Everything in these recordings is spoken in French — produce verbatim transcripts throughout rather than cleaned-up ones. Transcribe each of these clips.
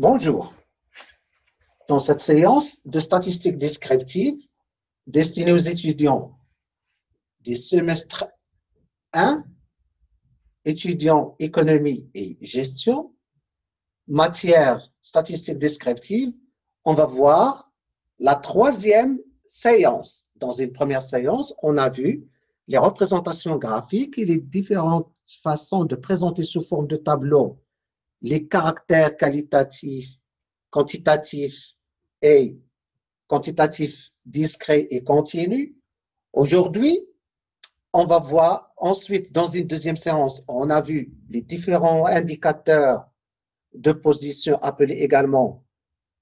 Bonjour. Dans cette séance de statistiques descriptives destinée aux étudiants des semestres un, étudiants économie et gestion, matière statistiques descriptives, on va voir la troisième séance. Dans une première séance, on a vu les représentations graphiques et les différentes façons de présenter sous forme de tableau les caractères qualitatifs, quantitatifs et quantitatifs discrets et continus. Aujourd'hui, on va voir ensuite, dans une deuxième séance, on a vu les différents indicateurs de position, appelés également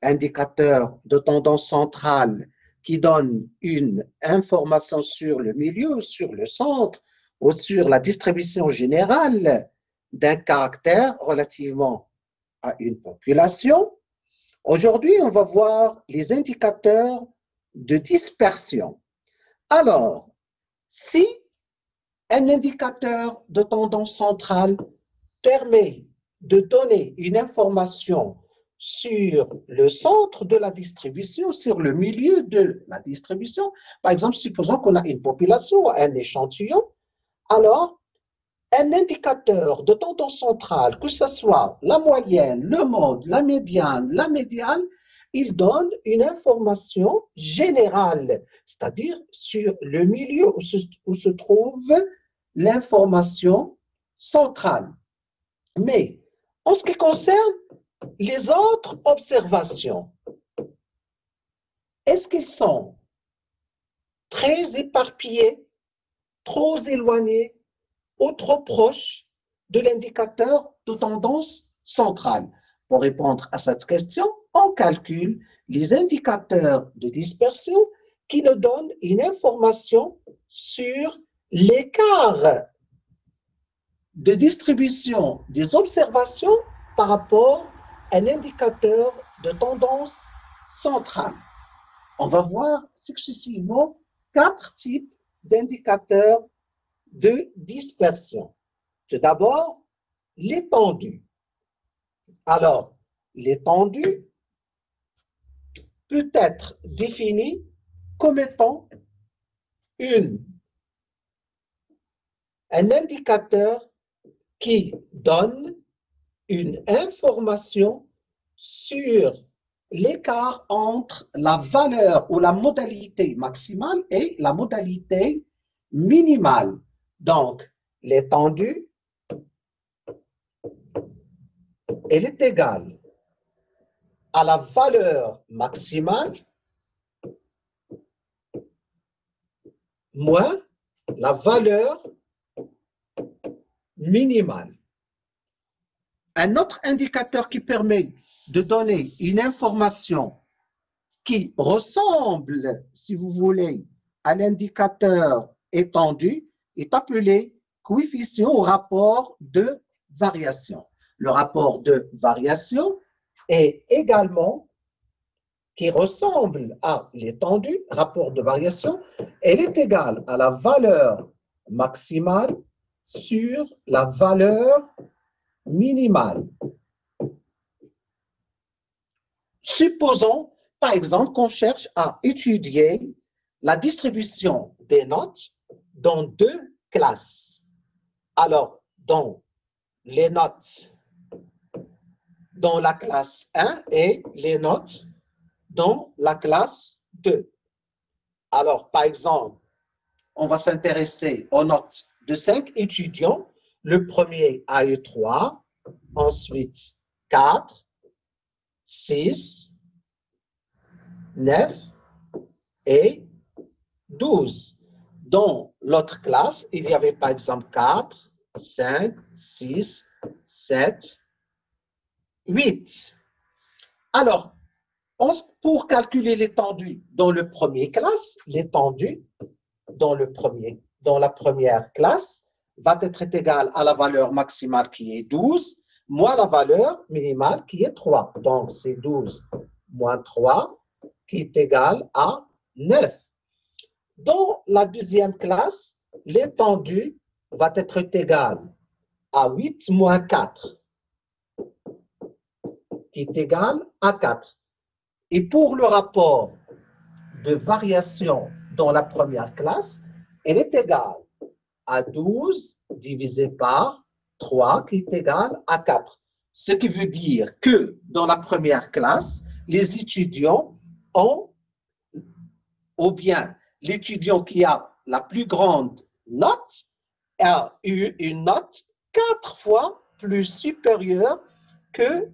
indicateurs de tendance centrale, qui donnent une information sur le milieu, sur le centre ou sur la distribution générale d'un caractère relativement à une population. Aujourd'hui, on va voir les indicateurs de dispersion. Alors, si un indicateur de tendance centrale permet de donner une information sur le centre de la distribution, sur le milieu de la distribution, par exemple, supposons qu'on a une population, un échantillon, alors un indicateur de tendance centrale, que ce soit la moyenne, le mode, la médiane, la médiane, il donne une information générale, c'est-à-dire sur le milieu où se, où se trouve l'information centrale. Mais en ce qui concerne les autres observations, est-ce qu'ils sont très éparpillés, trop éloignés, ou trop proche de l'indicateur de tendance centrale? Pour répondre à cette question, on calcule les indicateurs de dispersion qui nous donnent une information sur l'écart de distribution des observations par rapport à l'indicateur de tendance centrale. On va voir successivement quatre types d'indicateurs de dispersion. Tout d'abord, l'étendue. Alors, l'étendue peut être définie comme étant une, un indicateur qui donne une information sur l'écart entre la valeur ou la modalité maximale et la modalité minimale. Donc, l'étendue, elle est égale à la valeur maximale moins la valeur minimale. Un autre indicateur qui permet de donner une information qui ressemble, si vous voulez, à l'indicateur étendu, est appelé coefficient ou rapport de variation. Le rapport de variation est également, qui ressemble à l'étendue, rapport de variation, elle est égale à la valeur maximale sur la valeur minimale. Supposons, par exemple, qu'on cherche à étudier la distribution des notes dans deux classes. Alors, dans les notes dans la classe un et les notes dans la classe deux. Alors, par exemple, on va s'intéresser aux notes de cinq étudiants. Le premier a eu trois, ensuite quatre, six, neuf et douze. Dans l'autre classe, il y avait par exemple quatre, cinq, six, sept, huit. Alors, on, pour calculer l'étendue dans le premier classe, l'étendue dans, le premier, dans la première classe va être égale à la valeur maximale qui est douze, moins la valeur minimale qui est trois. Donc, c'est douze moins trois qui est égal à neuf. Dans la deuxième classe, l'étendue va être égale à huit moins quatre, est égal à quatre. Et pour le rapport de variation dans la première classe, elle est égale à douze divisé par trois qui est égal à quatre. Ce qui veut dire que dans la première classe, les étudiants ont, ou bien l'étudiant qui a la plus grande note a eu une note quatre fois plus supérieure que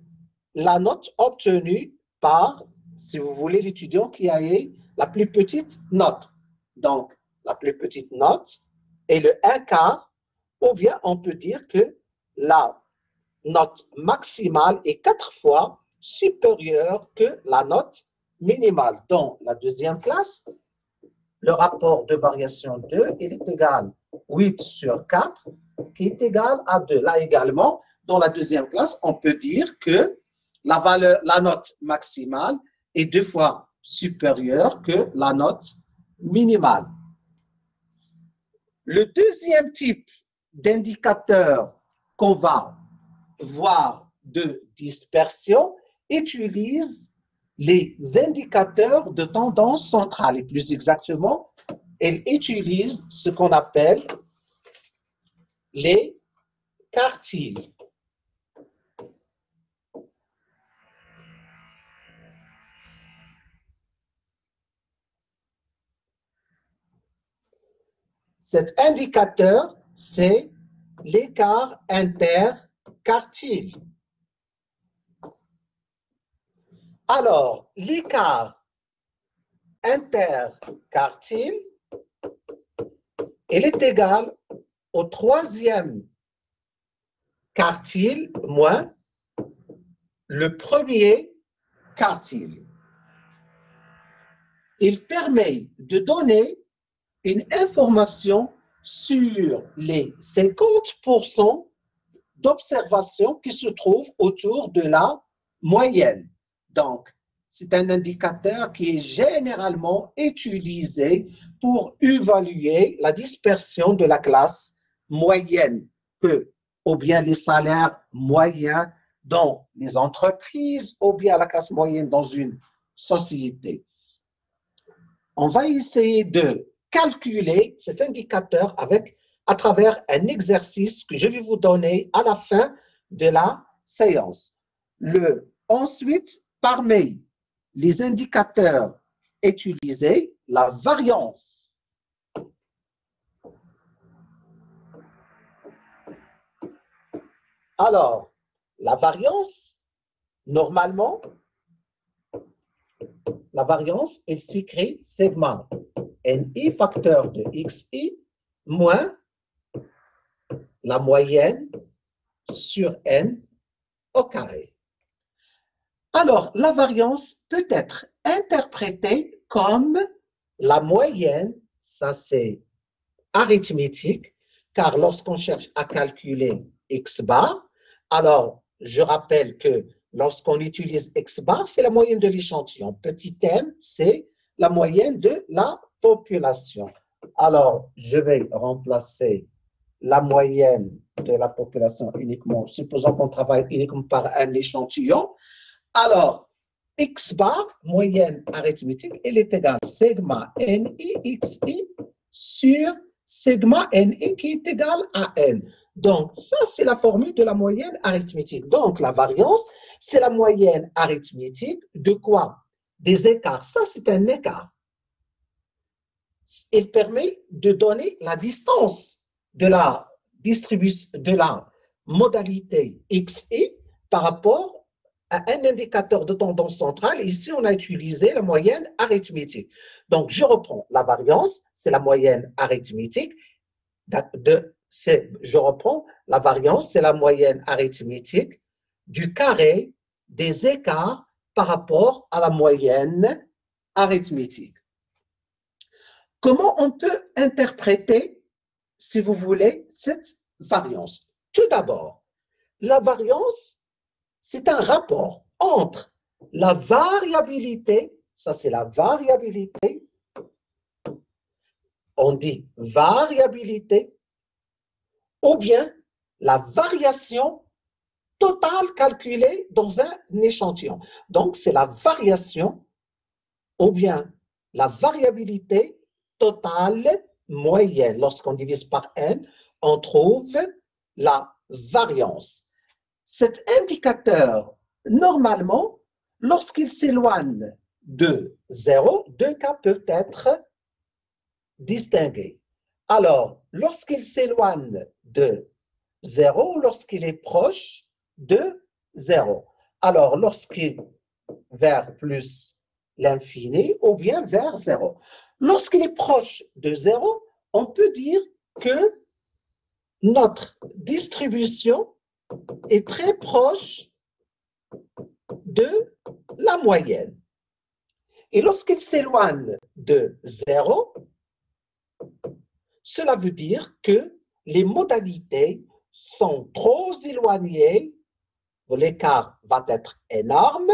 la note obtenue par, si vous voulez, l'étudiant qui a eu la plus petite note. Donc, la plus petite note est le un quart, ou bien on peut dire que la note maximale est quatre fois supérieure que la note minimale. Dans la deuxième classe, le rapport de variation deux, il est égal à huit sur quatre, qui est égal à deux. Là également, dans la deuxième classe, on peut dire que la valeur, la note maximale est deux fois supérieure que la note minimale. Le deuxième type d'indicateur qu'on va voir de dispersion utilise les indicateurs de tendance centrale. Et plus exactement, elle utilise ce qu'on appelle les quartiles. Cet indicateur, c'est l'écart interquartile. Alors, l'écart interquartile, il est égal au troisième quartile moins le premier quartile. Il permet de donner une information sur les cinquante pour cent d'observations qui se trouvent autour de la moyenne. Donc, c'est un indicateur qui est généralement utilisé pour évaluer la dispersion de la classe moyenne, que, ou bien les salaires moyens dans les entreprises, ou bien la classe moyenne dans une société. On va essayer de calculer cet indicateur avec, à travers un exercice que je vais vous donner à la fin de la séance. Le, ensuite, parmi les indicateurs utilisés, la variance alors la variance normalement la variance elle s'écrit sigma ni facteur de xi moins la moyenne sur n au carré. Alors, la variance peut être interprétée comme la moyenne, ça c'est arithmétique, car lorsqu'on cherche à calculer x bar, alors je rappelle que lorsqu'on utilise x bar, c'est la moyenne de l'échantillon. Petit m, c'est la moyenne de la population. Alors, je vais remplacer la moyenne de la population uniquement, supposons qu'on travaille uniquement par un échantillon. Alors, x bar, moyenne arithmétique, elle est égale à sigma ni xi sur sigma ni qui est égale à n. Donc, ça, c'est la formule de la moyenne arithmétique. Donc, la variance, c'est la moyenne arithmétique de quoi? Des écarts. Ça, c'est un écart. Il permet de donner la distance de la distribution, de la modalité xi par rapport à un indicateur de tendance centrale. Ici, on a utilisé la moyenne arithmétique. Donc, je reprends la variance, c'est la moyenne arithmétique. De, je reprends la variance, c'est la moyenne arithmétique du carré des écarts par rapport à la moyenne arithmétique. Comment on peut interpréter, si vous voulez, cette variance? Tout d'abord, la variance, c'est un rapport entre la variabilité, ça c'est la variabilité, on dit variabilité, ou bien la variation totale calculée dans un échantillon. Donc, c'est la variation ou bien la variabilité totale moyenne. Lorsqu'on divise par n, on trouve la variance. Cet indicateur, normalement, lorsqu'il s'éloigne de zéro, deux cas peuvent être distingués. Alors, lorsqu'il s'éloigne de zéro, lorsqu'il est proche de zéro. Alors, lorsqu'il vers plus l'infini ou bien vers zéro. Lorsqu'il est proche de zéro, on peut dire que notre distribution est très proche de la moyenne. Et lorsqu'il s'éloigne de zéro, cela veut dire que les modalités sont trop éloignées, l'écart va être énorme.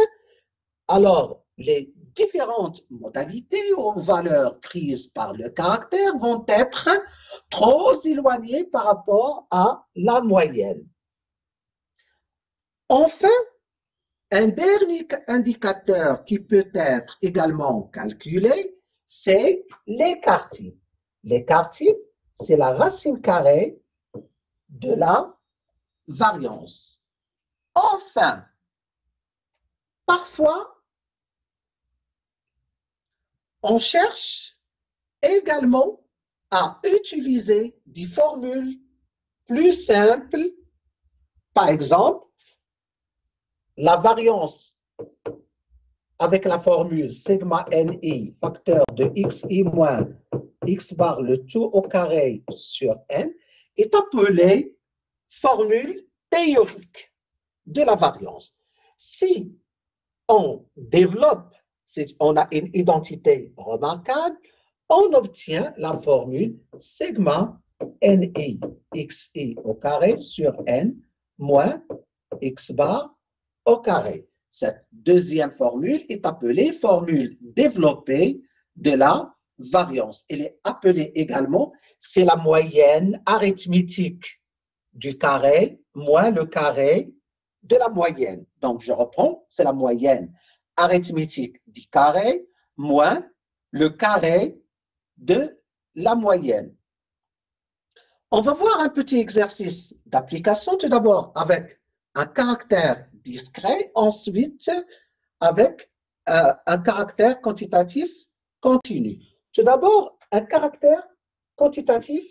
Alors, les différentes modalités aux valeurs prises par le caractère vont être trop éloignées par rapport à la moyenne. Enfin, un dernier indicateur qui peut être également calculé, c'est l'écart-type. L'écart-type, c'est la racine carrée de la variance. Enfin, parfois, on cherche également à utiliser des formules plus simples. Par exemple, la variance avec la formule sigma ni facteur de xi moins x bar le tout au carré sur n est appelée formule théorique de la variance. Si on développe, si on a une identité remarquable, on obtient la formule sigma ni xi au carré sur n moins x bar au carré. Cette deuxième formule est appelée formule développée de la variance. Elle est appelée également, c'est la moyenne arithmétique du carré moins le carré de la moyenne. Donc, je reprends, c'est la moyenne arithmétique du carré moins le carré de la moyenne. On va voir un petit exercice d'application, tout d'abord avec un caractère discret, ensuite avec euh, un caractère quantitatif continu. Tout d'abord, un caractère quantitatif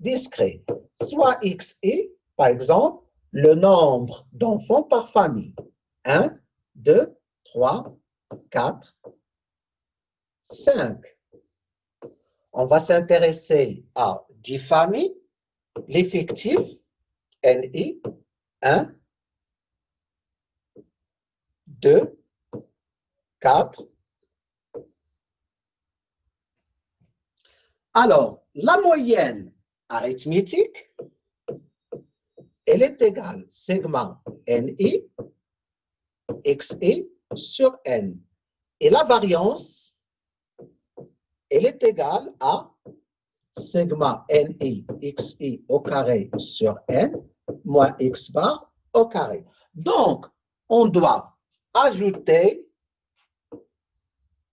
discret, soit xi, par exemple, le nombre d'enfants par famille, un, deux, trois, quatre, cinq. On va s'intéresser à dix familles, l'effectif, ni, un, deux, quatre. Alors, la moyenne arithmétique, elle est égale sigma ni xi sur n. Et la variance, elle est égale à sigma ni xi au carré sur n moins x bar au carré. Donc, on doit ajouter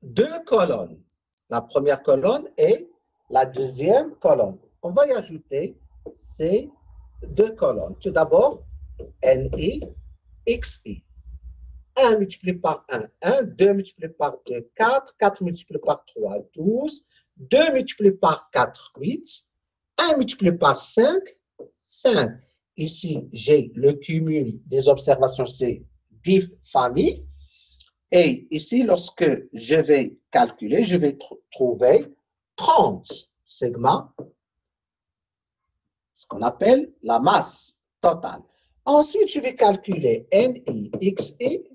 deux colonnes. La première colonne et la deuxième colonne. On va y ajouter ces deux colonnes. Tout d'abord, ni, xi. un multiplié par un, un. deux multiplié par deux, quatre. quatre multiplié par trois, douze. deux multiplié par quatre, huit. un multiplié par cinq, cinq. Ici, j'ai le cumul des observations, c'est dix familles. Et ici, lorsque je vais calculer, je vais tr trouver trente sigma, ce qu'on appelle la masse totale. Ensuite, je vais calculer ni xi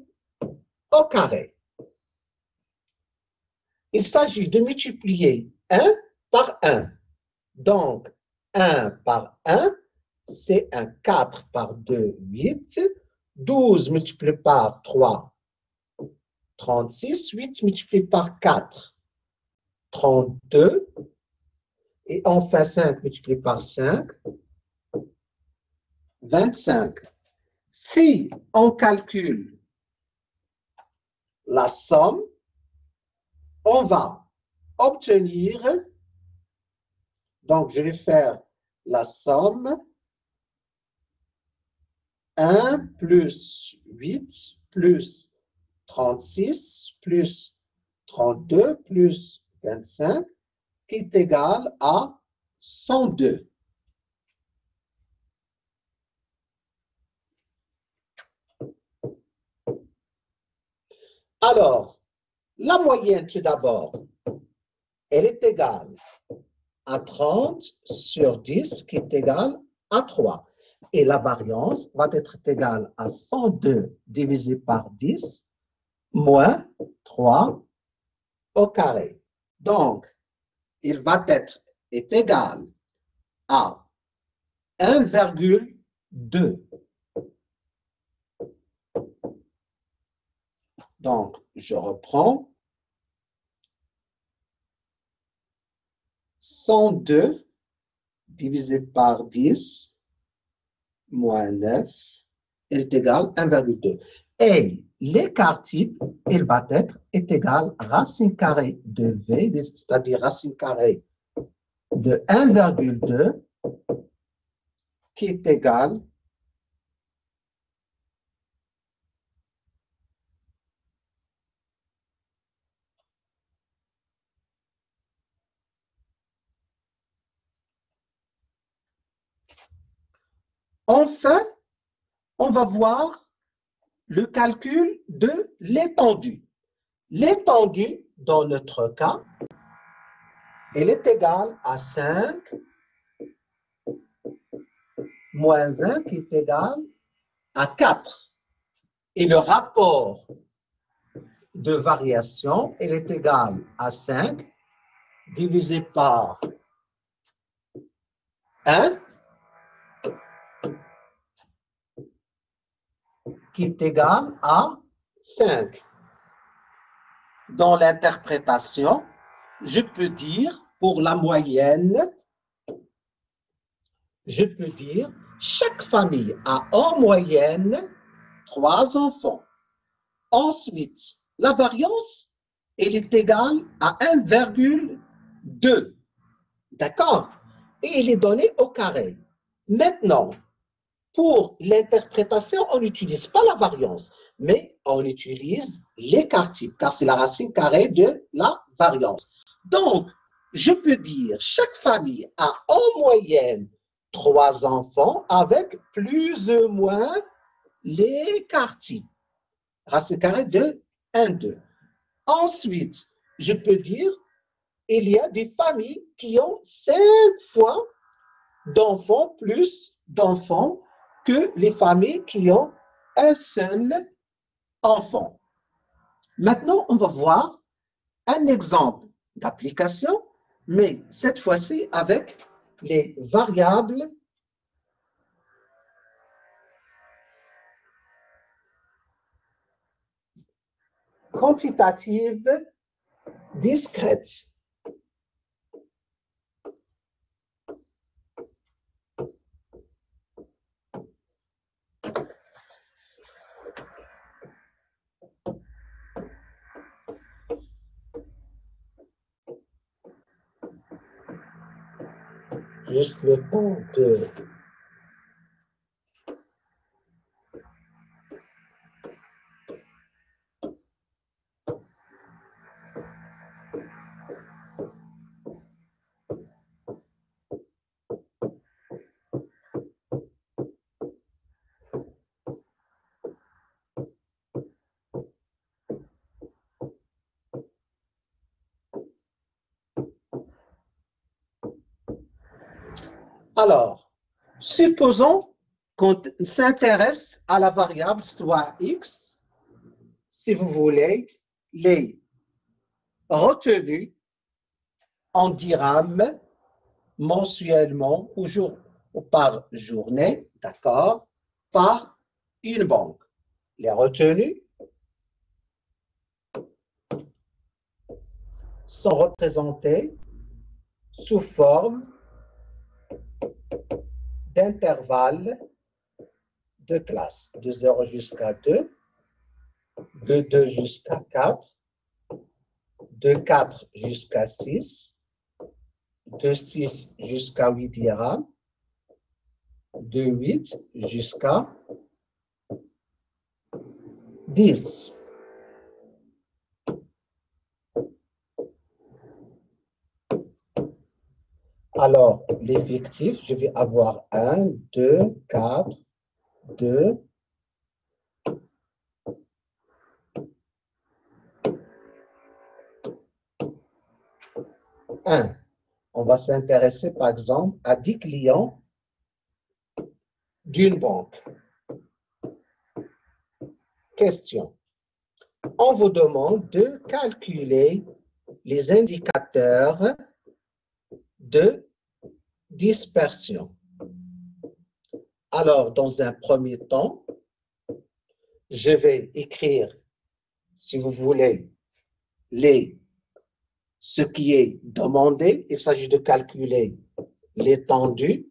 au carré. Il s'agit de multiplier un par un. Donc, un par un, c'est un quatre par deux, huit. douze multiplié par trois, trente-six. huit multiplié par quatre, trente-deux. Et enfin, cinq multiplié par cinq, vingt-cinq. Si on calcule la somme, on va obtenir, donc je vais faire la somme, un plus huit plus trente-six plus trente-deux plus vingt-cinq qui est égal à cent deux. Alors, la moyenne tout d'abord, elle est égale à trente sur dix qui est égale à trois. Et la variance va être égale à cent deux divisé par dix moins trois au carré. Donc, il va être est égal à un virgule deux. Donc, je reprends cent deux divisé par dix moins neuf est égal à un virgule deux. Et l'écart type, il va être est égal à racine carrée de V, c'est-à-dire racine carrée de un virgule deux qui est égal . Enfin, on va voir le calcul de l'étendue. L'étendue, dans notre cas, elle est égale à cinq moins un qui est égal à quatre. Et le rapport de variation, elle est égale à cinq divisé par un qui est égal à cinq. Dans l'interprétation, je peux dire, pour la moyenne, je peux dire, chaque famille a en moyenne trois enfants. Ensuite, la variance, elle est égale à un virgule deux. D'accord? Et elle est donnée au carré. Maintenant, pour l'interprétation, on n'utilise pas la variance, mais on utilise l'écart type, car c'est la racine carrée de la variance. Donc, je peux dire chaque famille a en moyenne trois enfants avec plus ou moins l'écart type, racine carrée de un virgule deux. Ensuite, je peux dire il y a des familles qui ont cinq fois d'enfants plus d'enfants que les familles qui ont un seul enfant. Maintenant, on va voir un exemple d'application, mais cette fois-ci avec les variables quantitatives discrètes. Juste le temps de . Alors, supposons qu'on s'intéresse à la variable soit x, si vous voulez, les retenues en dirhams mensuellement ou, jour, ou par journée, d'accord, par une banque. Les retenues sont représentées sous forme d'intervalle deux classes, de zéro jusqu'à deux, de deux jusqu'à quatre, de quatre jusqu'à six, de six jusqu'à huit dirhams, de huit jusqu'à dix. Alors, les fictifs, je vais avoir un, deux, quatre, deux, un. On va s'intéresser, par exemple, à dix clients d'une banque. Question. On vous demande de calculer les indicateurs de dispersion. Alors, dans un premier temps, je vais écrire, si vous voulez, les, ce qui est demandé. Il s'agit de calculer l'étendue.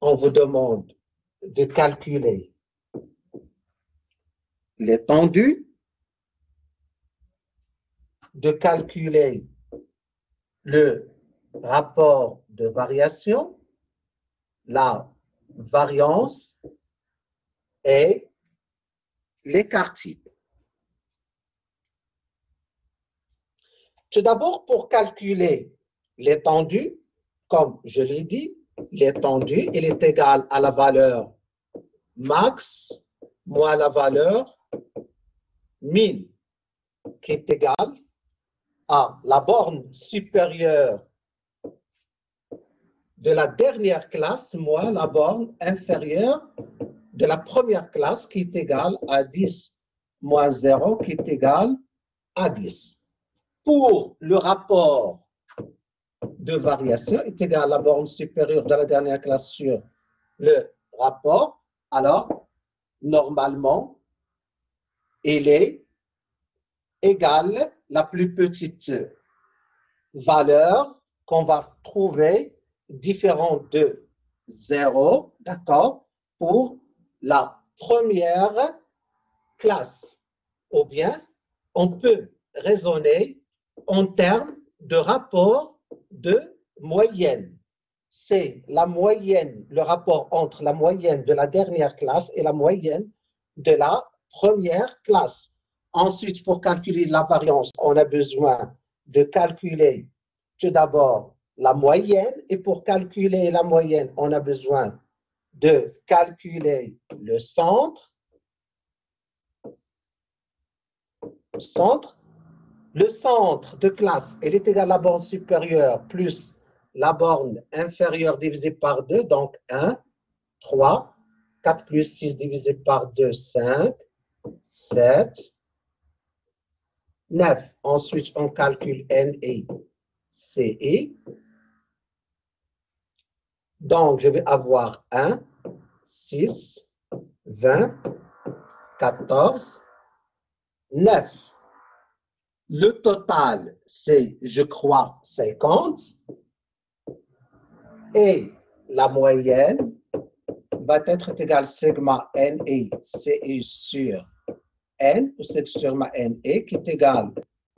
On vous demande de calculer l'étendue, de calculer le rapport de variation, la variance et l'écart type. Tout d'abord, pour calculer l'étendue, comme je l'ai dit, l'étendue, il est égal à la valeur max moins la valeur min, qui est égale à la borne supérieure de la dernière classe moins la borne inférieure de la première classe, qui est égale à dix, moins zéro, qui est égale à dix. Pour le rapport de variation, est égal à la borne supérieure de la dernière classe sur le rapport, alors normalement, il est égal la plus petite valeur qu'on va trouver différente de zéro, d'accord, pour la première classe. Ou bien, on peut raisonner en termes de rapport de moyenne. C'est la moyenne, le rapport entre la moyenne de la dernière classe et la moyenne de la première classe. Ensuite, pour calculer la variance, on a besoin de calculer tout d'abord la moyenne. Et pour calculer la moyenne, on a besoin de calculer le centre. Le centre, le centre de classe, il est égal à la borne supérieure plus la borne inférieure divisée par deux, donc un, trois, quatre plus six divisé par deux, cinq, sept, neuf. Ensuite, on calcule N I, C I. Donc, je vais avoir un, six, vingt, quatorze, neuf. Le total, c'est, je crois, cinquante. Et la moyenne va être égale sigma N I, C I sur N, ou c'est sur ma N E, qui est égal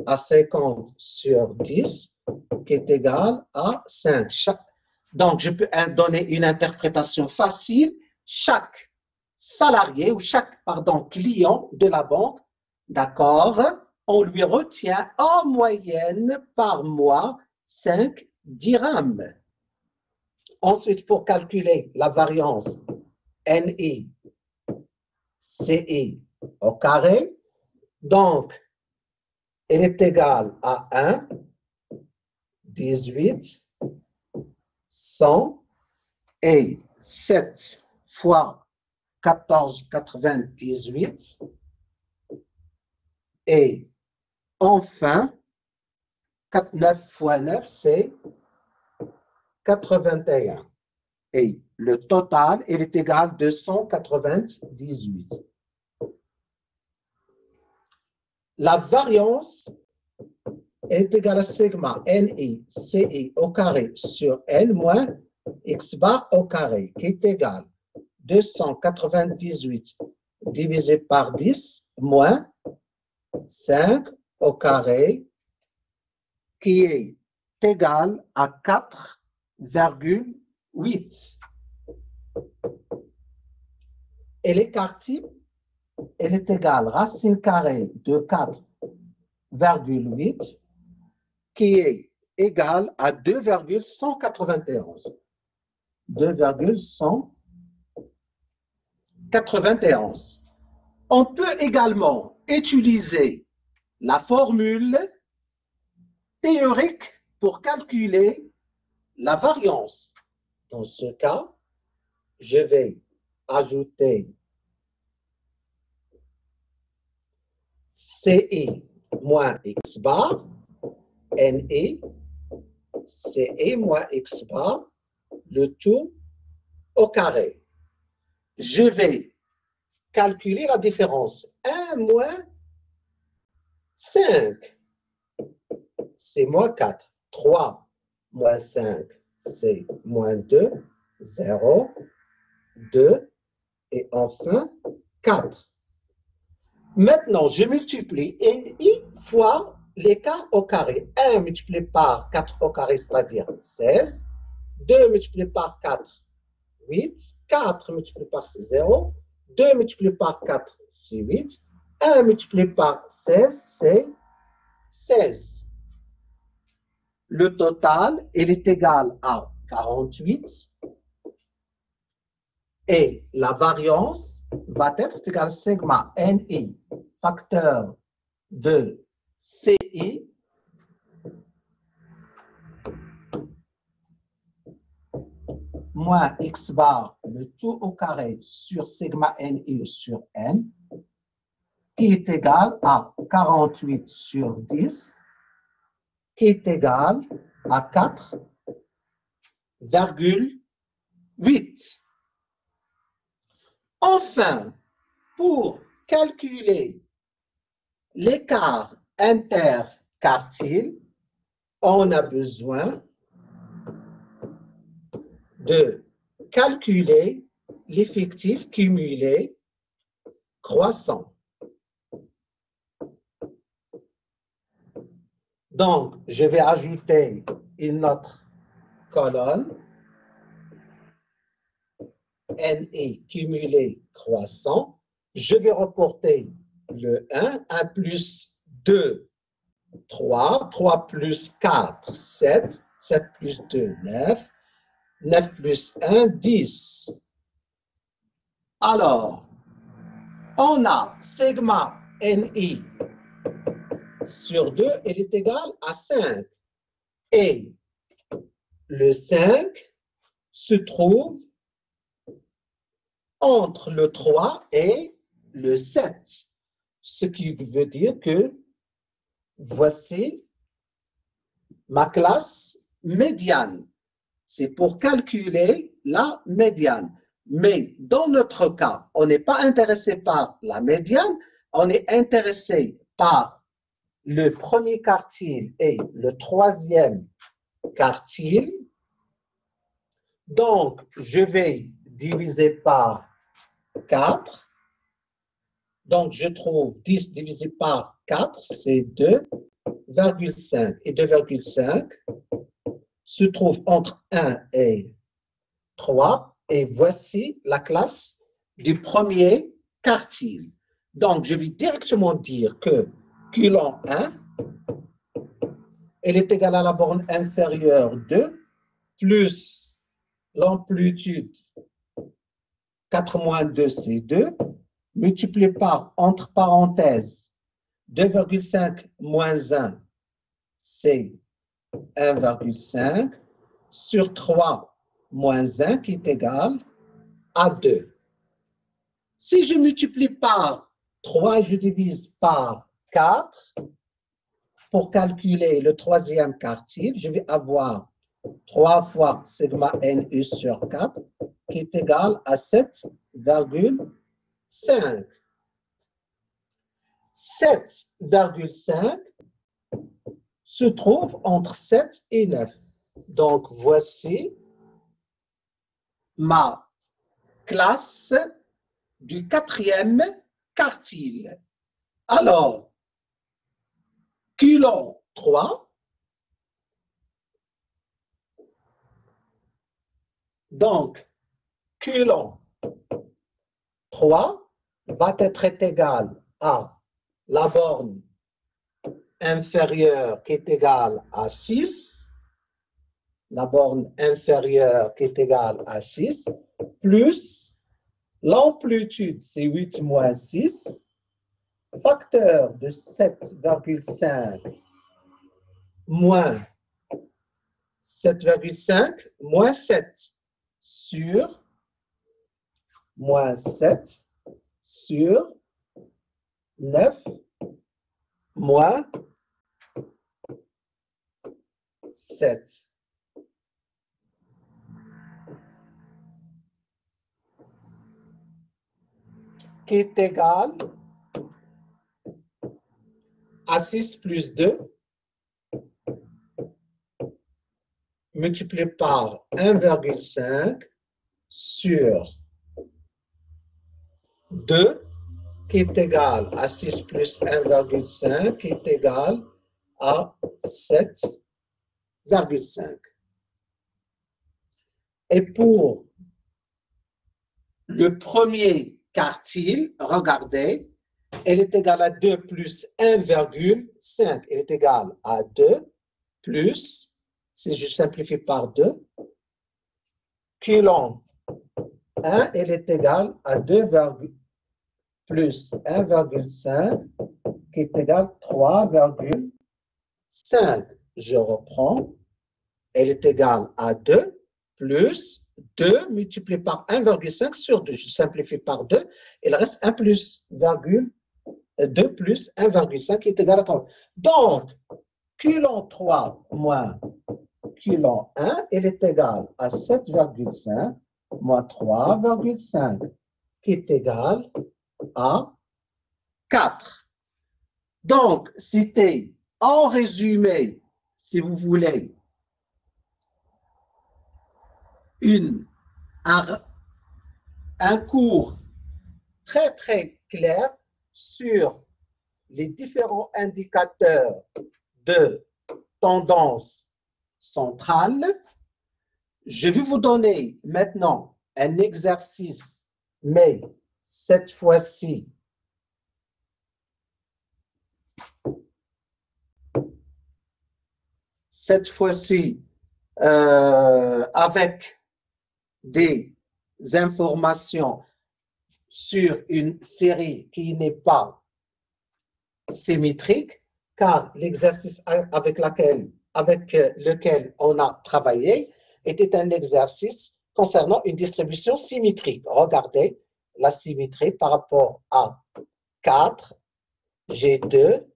à cinquante sur dix, qui est égal à cinq. Chaque, donc, je peux donner une interprétation facile. Chaque salarié ou chaque, pardon, client de la banque, d'accord, on lui retient en moyenne par mois cinq dirhams. Ensuite, pour calculer la variance N I, C I, au carré, donc, elle est égale à un, dix-huit, cent et sept fois quatorze, quatre-vingt-dix-huit. Et enfin, neuf fois neuf, c'est quatre-vingt-un. Et le total, il est égal à deux cent quatre-vingt-dix-huit. La variance est égale à sigma N I, C I au carré sur N moins x bar au carré qui est égal à deux cent quatre-vingt-dix-huit divisé par dix moins cinq au carré qui est égal à quatre virgule huit. Et l'écart type, elle est égale à racine carrée de quatre virgule huit qui est égale à deux virgule cent quatre-vingt-onze. deux virgule cent quatre-vingt-onze. On peut également utiliser la formule théorique pour calculer la variance. Dans ce cas, je vais ajouter C I moins X bar, N I, C I moins X bar, le tout au carré. Je vais calculer la différence un moins cinq, c'est moins quatre, trois moins cinq, c'est moins deux, zéro, deux, et enfin quatre. Maintenant, je multiplie N I fois l'écart au carré. un multiplié par quatre au carré, c'est-à-dire seize. deux multiplié par quatre, huit. quatre multiplié par six, zéro. deux multiplié par quatre, c'est huit. un multiplié par seize, c'est seize. Le total, il est égal à quarante-huit. Et la variance va être égale à sigma N I, facteur de C I, moins X bar, le tout au carré sur sigma N I sur N, qui est égal à quarante-huit sur dix, qui est égal à quatre virgule huit. Enfin, pour calculer l'écart interquartile, on a besoin de calculer l'effectif cumulé croissant. Donc, je vais ajouter une autre colonne. N I cumulé croissant, je vais reporter le un, un plus deux, trois, trois plus quatre, sept, sept plus deux, neuf, neuf plus un, dix. Alors, on a sigma N I sur deux, elle est égale à cinq. Et le cinq se trouve entre le trois et le sept, ce qui veut dire que voici ma classe médiane. C'est pour calculer la médiane. Mais dans notre cas, on n'est pas intéressé par la médiane, on est intéressé par le premier quartile et le troisième quartile. Donc, je vais diviser par quatre. Donc, je trouve dix divisé par quatre, c'est deux virgule cinq. Et deux virgule cinq se trouve entre un et trois. Et voici la classe du premier quartile. Donc, je vais directement dire que culon un, elle est égale à la borne inférieure deux, plus l'amplitude quatre moins deux, c'est deux, multiplié par, entre parenthèses, deux virgule cinq moins un, c'est un virgule cinq, sur trois moins un, qui est égal à deux. Si je multiplie par trois, je divise par quatre, pour calculer le troisième quartile, je vais avoir trois fois sigma N U sur quatre, qui est égal à sept virgule cinq. sept virgule cinq se trouve entre sept et neuf. Donc, voici ma classe du quatrième quartile. Alors, culot trois, donc culot trois va être égal à la borne inférieure qui est égale à six, la borne inférieure qui est égale à six, plus l'amplitude, c'est huit moins six, facteur de sept virgule cinq moins sept virgule cinq moins sept sur moins sept sur neuf moins sept. Qui est égal à six plus deux multiplié par un virgule cinq sur deux qui est égal à six plus un virgule cinq qui est égal à sept virgule cinq. Et pour le premier quartile, regardez, elle est égale à deux plus un virgule cinq. Elle est égale à deux plus, si je simplifie par deux, culon un, elle est égale à deux plus un virgule cinq qui est égale à trois virgule cinq. Je reprends, elle est égale à deux plus deux multiplié par un virgule cinq sur deux. Je simplifie par deux. Il reste un plus deux plus un virgule cinq qui est égal à trente. Donc, culon trois moins culon un, il est égal à sept virgule cinq moins trois virgule cinq qui est égal à quatre. Donc, c'était en résumé, si vous voulez, Une, un, un cours très très clair sur les différents indicateurs de tendance centrale. Je vais vous donner maintenant un exercice, mais cette fois-ci, cette fois-ci euh, avec des informations sur une série qui n'est pas symétrique, car l'exercice avec, laquelle, avec lequel on a travaillé était un exercice concernant une distribution symétrique. Regardez la symétrie par rapport à quatre, G deux,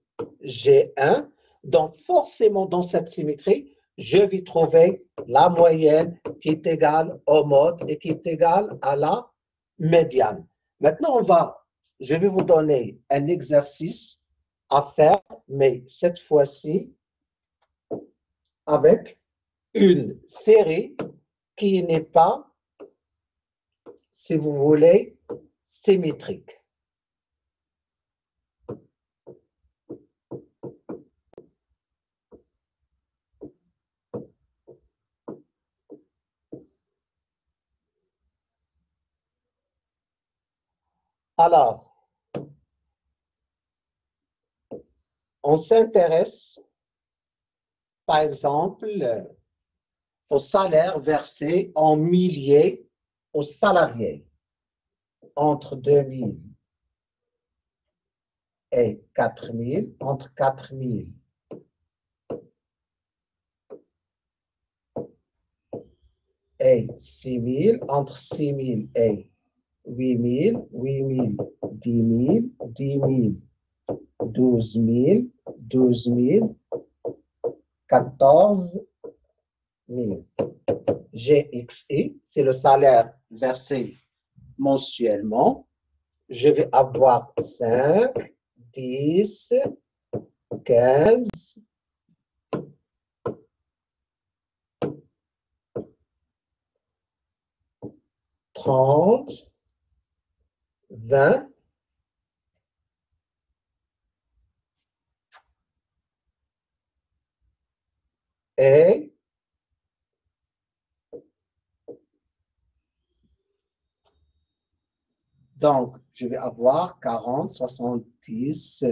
G un. Donc forcément dans cette symétrie, je vais trouver la moyenne qui est égale au mode et qui est égale à la médiane. Maintenant, on va, je vais vous donner un exercice à faire, mais cette fois-ci avec une série qui n'est pas, si vous voulez, symétrique. Alors, on s'intéresse, par exemple, au salaire versé en milliers aux salariés entre deux mille et quatre mille, entre quatre mille et six mille, entre six mille et huit mille, huit mille, dix mille, dix mille, douze mille, douze mille, quatorze mille. G X I, c'est le salaire versé mensuellement. Je vais avoir cinq, dix, quinze, trente, vingt, et donc je vais avoir quarante, soixante-dix.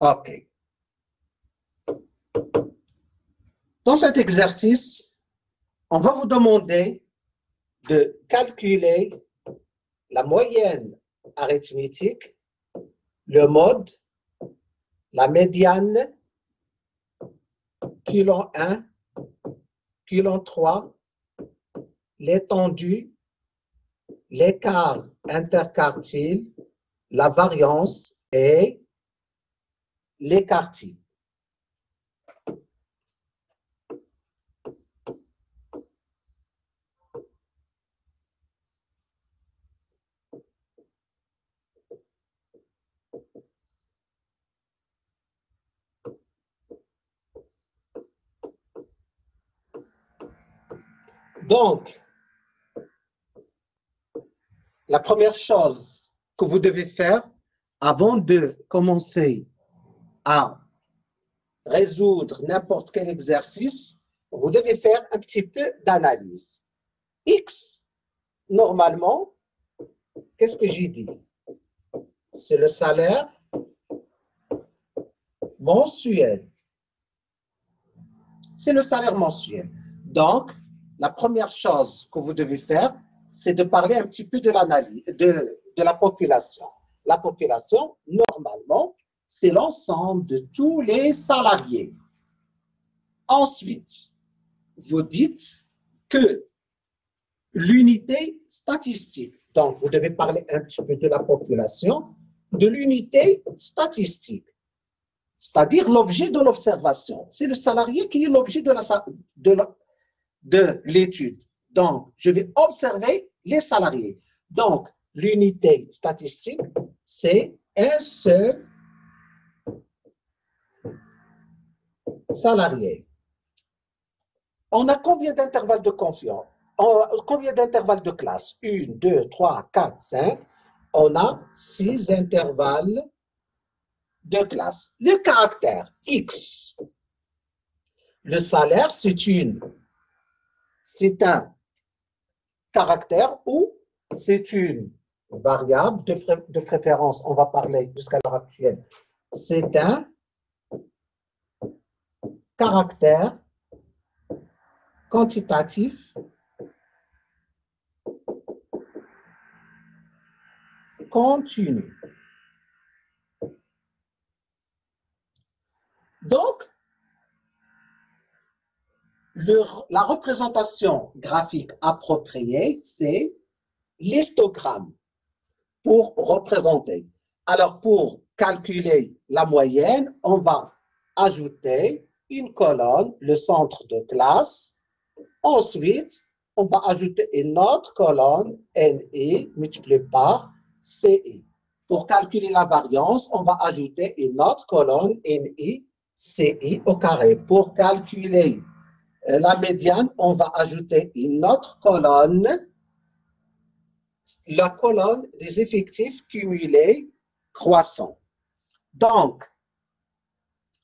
OK. Dans cet exercice, on va vous demander de calculer la moyenne arithmétique, le mode, la médiane, culon un, culon trois, l'étendue, l'écart interquartile, la variance et l'écartile. Donc, la première chose que vous devez faire avant de commencer à résoudre n'importe quel exercice, vous devez faire un petit peu d'analyse. X, normalement, qu'est-ce que j'ai dit? C'est le salaire mensuel. C'est le salaire mensuel. Donc, la première chose que vous devez faire, c'est de parler un petit peu de l'analyse, de, de la population. La population, normalement, c'est l'ensemble de tous les salariés. Ensuite, vous dites que l'unité statistique, donc vous devez parler un petit peu de la population, de l'unité statistique, c'est-à-dire l'objet de l'observation. C'est le salarié qui est l'objet de la... De la de l'étude. Donc, je vais observer les salariés. Donc, l'unité statistique, c'est un seul salarié. On a combien d'intervalles de confiance? Combien d'intervalles de classe? Une, deux, trois, quatre, cinq. On a six intervalles de classe. Le caractère X. Le salaire, c'est une C'est un caractère ou c'est une variable de, fré de préférence. On va parler jusqu'à l'heure actuelle. C'est un caractère quantitatif continu. Donc, Le, la représentation graphique appropriée, c'est l'histogramme pour représenter. Alors, pour calculer la moyenne, on va ajouter une colonne, le centre de classe. Ensuite, on va ajouter une autre colonne, N I, multipliée par C I. Pour calculer la variance, on va ajouter une autre colonne, N I, C I au carré. Pour calculer la médiane, on va ajouter une autre colonne, la colonne des effectifs cumulés croissants. Donc,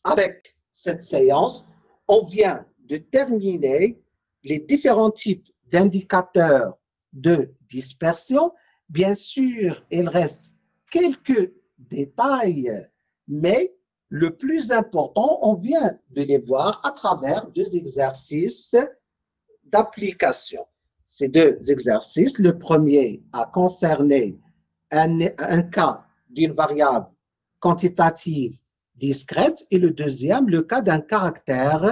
avec cette séance, on vient de terminer les différents types d'indicateurs de dispersion. Bien sûr, il reste quelques détails, mais le plus important, on vient de les voir à travers deux exercices d'application. Ces deux exercices, le premier a concerné un, un cas d'une variable quantitative discrète et le deuxième, le cas d'un caractère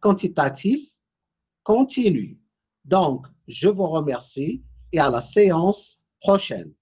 quantitatif continu. Donc, je vous remercie et à la séance prochaine.